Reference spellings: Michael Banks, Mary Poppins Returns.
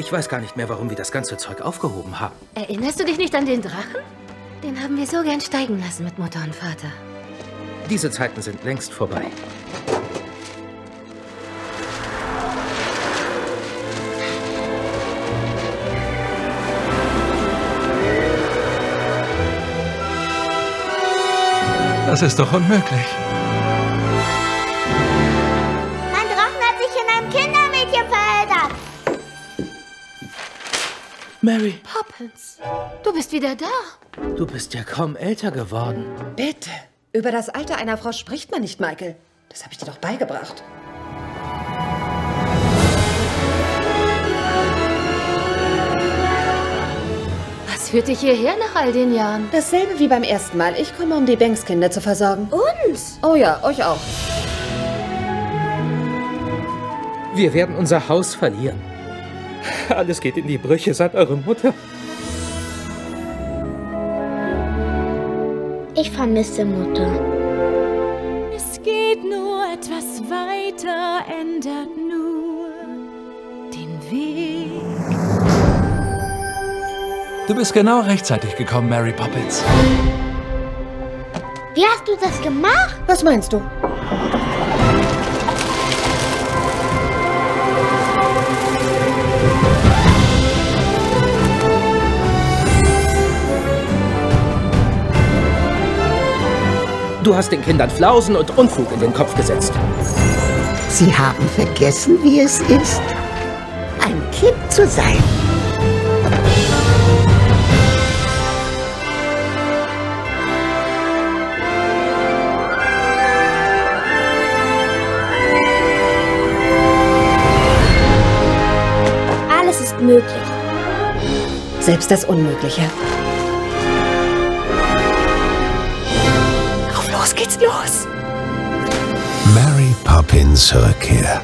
Ich weiß gar nicht mehr, warum wir das ganze Zeug aufgehoben haben. Erinnerst du dich nicht an den Drachen? Den haben wir so gern steigen lassen mit Mutter und Vater. Diese Zeiten sind längst vorbei. Das ist doch unmöglich. Mein Drachen hat sich in einem Kindermädchen verändert. Mary. Poppins, du bist wieder da. Du bist ja kaum älter geworden. Bitte. Über das Alter einer Frau spricht man nicht, Michael. Das habe ich dir doch beigebracht. Führt dich hierher nach all den Jahren? Dasselbe wie beim ersten Mal. Ich komme, um die Banks-Kinder zu versorgen. Uns? Oh ja, euch auch. Wir werden unser Haus verlieren. Alles geht in die Brüche seit eurer Mutter. Ich vermisse Mutter. Es geht nur etwas weiter, ändert nur den Weg. Du bist genau rechtzeitig gekommen, Mary Poppins. Wie hast du das gemacht? Was meinst du? Du hast den Kindern Flausen und Unfug in den Kopf gesetzt. Sie haben vergessen, wie es ist, ein Kind zu sein. Möglich. Selbst das Unmögliche. Auf los geht's los! Mary Poppins Rückkehr.